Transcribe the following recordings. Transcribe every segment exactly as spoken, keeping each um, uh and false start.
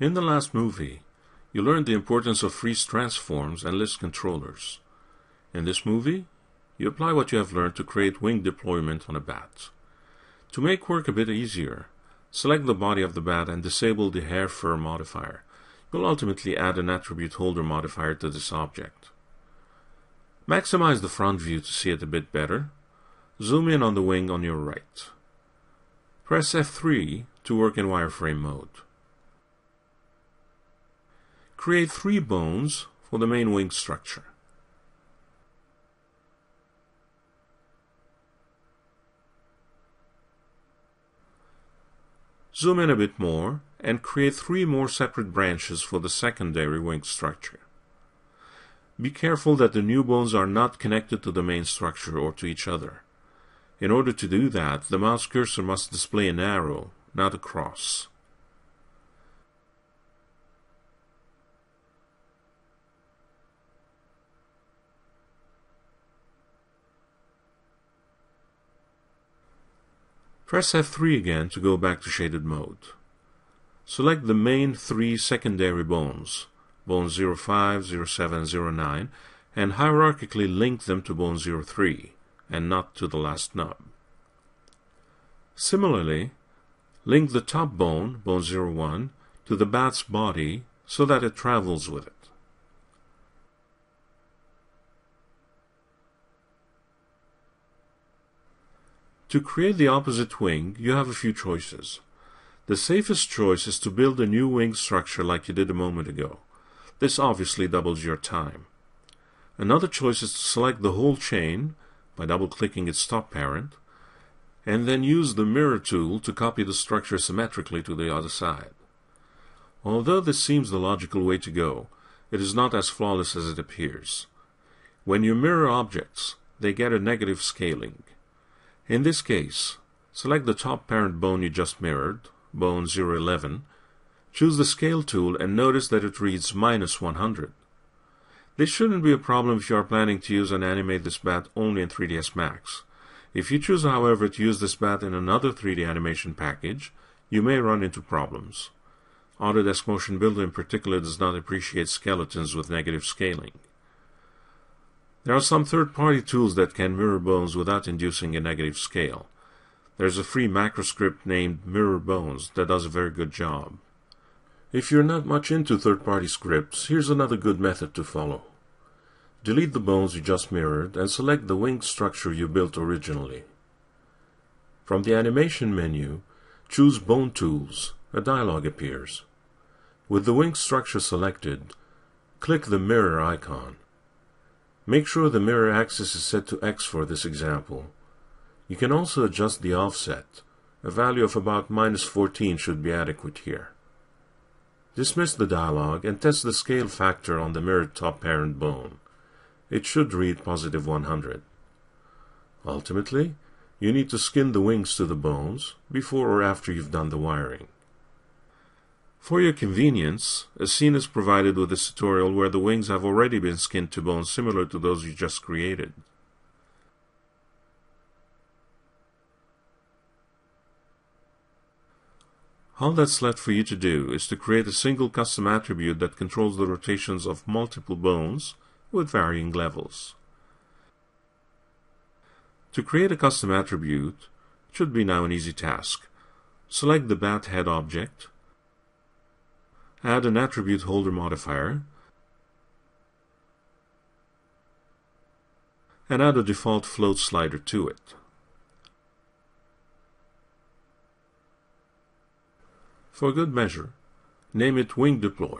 In the last movie, you learned the importance of Freeze Transforms and List Controllers. In this movie, you apply what you have learned to create wing deployment on a bat. To make work a bit easier, select the body of the bat and disable the Hair Fur modifier. You'll ultimately add an Attribute Holder modifier to this object. Maximize the front view to see it a bit better. Zoom in on the wing on your right. Press F three to work in wireframe mode. Create three bones for the main wing structure. Zoom in a bit more and create three more separate branches for the secondary wing structure. Be careful that the new bones are not connected to the main structure or to each other. In order to do that, the mouse cursor must display an arrow, not a cross. Press F three again to go back to shaded mode. Select the main three secondary bones, bone zero five, zero seven, zero nine, and hierarchically link them to bone zero three, and not to the last nub. Similarly, link the top bone, bone zero one, to the bat's body so that it travels with it. To create the opposite wing, you have a few choices. The safest choice is to build a new wing structure like you did a moment ago. This obviously doubles your time. Another choice is to select the whole chain by double-clicking its top parent, and then use the Mirror tool to copy the structure symmetrically to the other side. Although this seems the logical way to go, it is not as flawless as it appears. When you mirror objects, they get a negative scaling. In this case, select the top parent bone you just mirrored, bone zero eleven, choose the Scale tool and notice that it reads minus one hundred. This shouldn't be a problem if you are planning to use and animate this bat only in three D S Max. If you choose, however, to use this bat in another three D animation package, you may run into problems. Autodesk Motion Builder in particular does not appreciate skeletons with negative scaling. There are some third-party tools that can mirror bones without inducing a negative scale. There's a free macro script named Mirror Bones that does a very good job. If you're not much into third-party scripts, here's another good method to follow. Delete the bones you just mirrored and select the wing structure you built originally. From the animation menu, choose Bone Tools. A dialog appears. With the wing structure selected, click the mirror icon. Make sure the Mirror Axis is set to X for this example. You can also adjust the offset. A value of about minus fourteen should be adequate here. Dismiss the dialog and test the Scale Factor on the mirrored top parent bone. It should read positive one hundred. Ultimately, you need to skin the wings to the bones before or after you've done the wiring. For your convenience, a scene is provided with this tutorial where the wings have already been skinned to bones similar to those you just created. All that's left for you to do is to create a single custom attribute that controls the rotations of multiple bones with varying levels. To create a custom attribute should be now an easy task. Select the bat head object, add an attribute holder modifier, and add a default float slider to it. For good measure, name it Wing Deploy.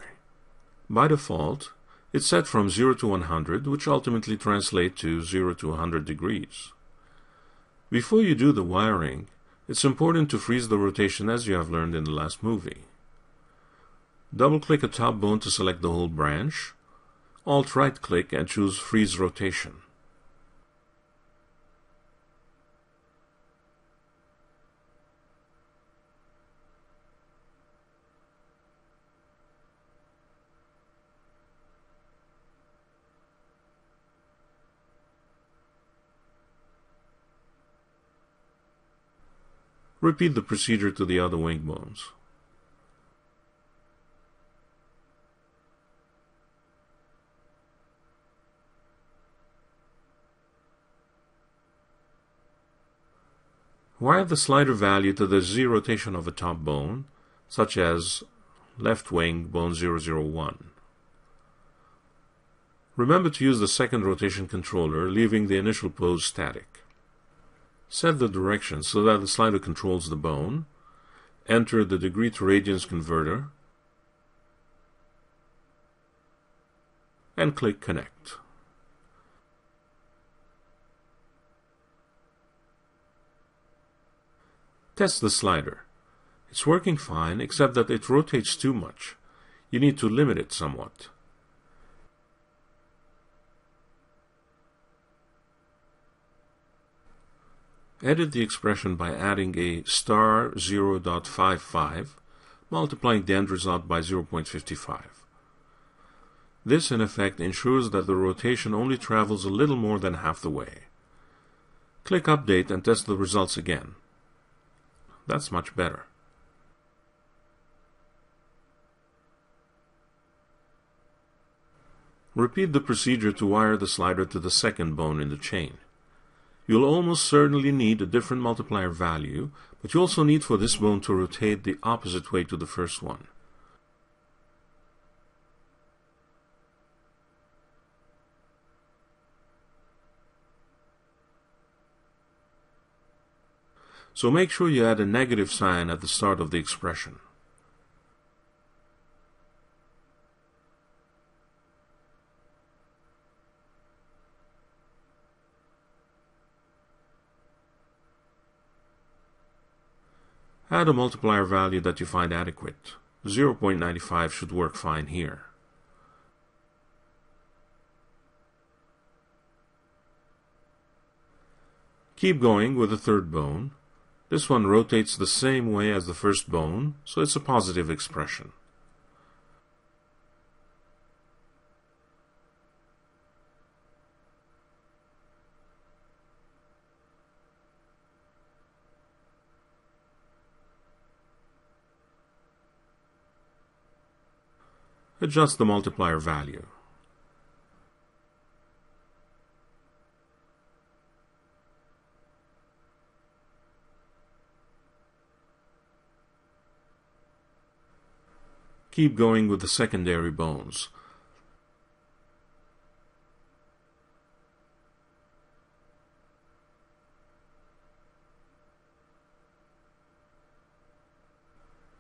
By default, it's set from zero to one hundred, which ultimately translates to zero to one hundred degrees. Before you do the wiring, it's important to freeze the rotation as you have learned in the last movie. Double-click a top bone to select the whole branch. Alt-right-click and choose Freeze Rotation. Repeat the procedure to the other wing bones. Wire the slider value to the Z-Rotation of a top bone, such as left wing bone zero zero one. Remember to use the second rotation controller, leaving the initial pose static. Set the direction so that the slider controls the bone. Enter the Degree to Radians Converter and click Connect. Test the slider. It's working fine, except that it rotates too much. You need to limit it somewhat. Edit the expression by adding a star zero point five five, multiplying the end result by zero point five five. This, in effect, ensures that the rotation only travels a little more than half the way. Click Update and test the results again. That's much better. Repeat the procedure to wire the slider to the second bone in the chain. You'll almost certainly need a different multiplier value, but you also need for this bone to rotate the opposite way to the first one. So make sure you add a negative sign at the start of the expression. Add a multiplier value that you find adequate. zero point nine five should work fine here. Keep going with the third bone. This one rotates the same way as the first bone, so it's a positive expression. Adjust the multiplier value. Keep going with the secondary bones.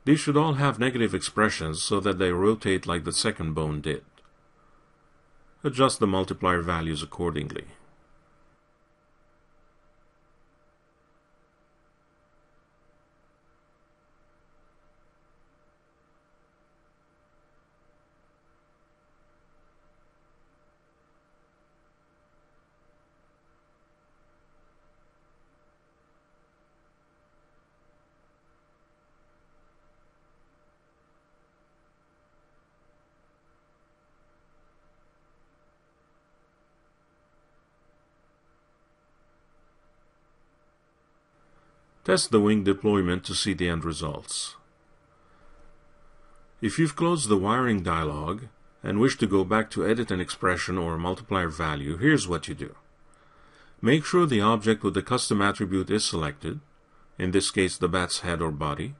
These should all have negative expressions so that they rotate like the second bone did. Adjust the multiplier values accordingly. Test the wing deployment to see the end results. If you've closed the wiring dialog and wish to go back to edit an expression or a multiplier value, here's what you do. Make sure the object with the custom attribute is selected, in this case the bat's head or body.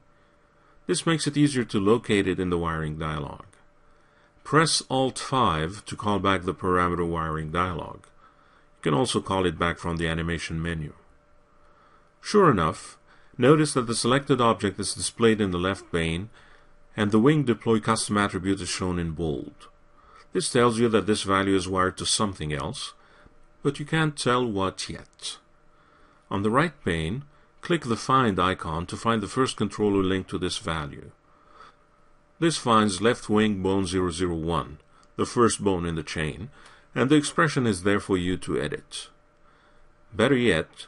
This makes it easier to locate it in the wiring dialog. Press Alt five to call back the parameter wiring dialog. You can also call it back from the animation menu. Sure enough, notice that the selected object is displayed in the left pane and the Wing Deploy custom attribute is shown in bold. This tells you that this value is wired to something else, but you can't tell what yet. On the right pane, click the Find icon to find the first controller linked to this value. This finds left wing bone zero zero one, the first bone in the chain, and the expression is there for you to edit. Better yet,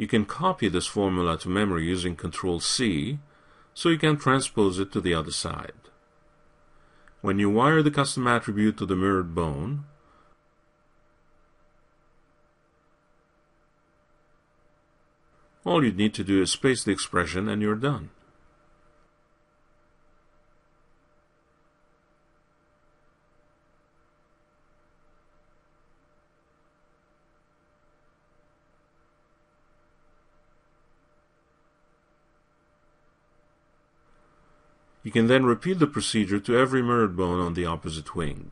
you can copy this formula to memory using control C, so you can transpose it to the other side. When you wire the custom attribute to the mirrored bone, all you need to do is paste the expression and you're done. You can then repeat the procedure to every mirrored bone on the opposite wing.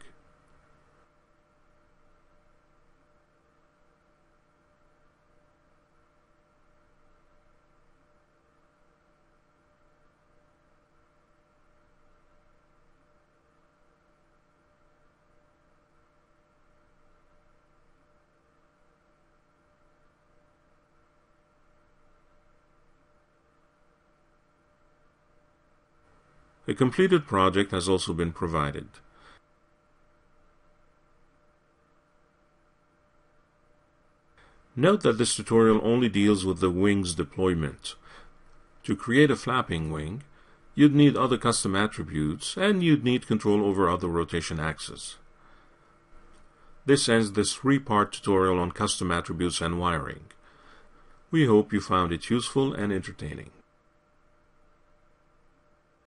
A completed project has also been provided. Note that this tutorial only deals with the wing's deployment. To create a flapping wing, you'd need other custom attributes, and you'd need control over other rotation axes. This ends this three-part tutorial on custom attributes and wiring. We hope you found it useful and entertaining.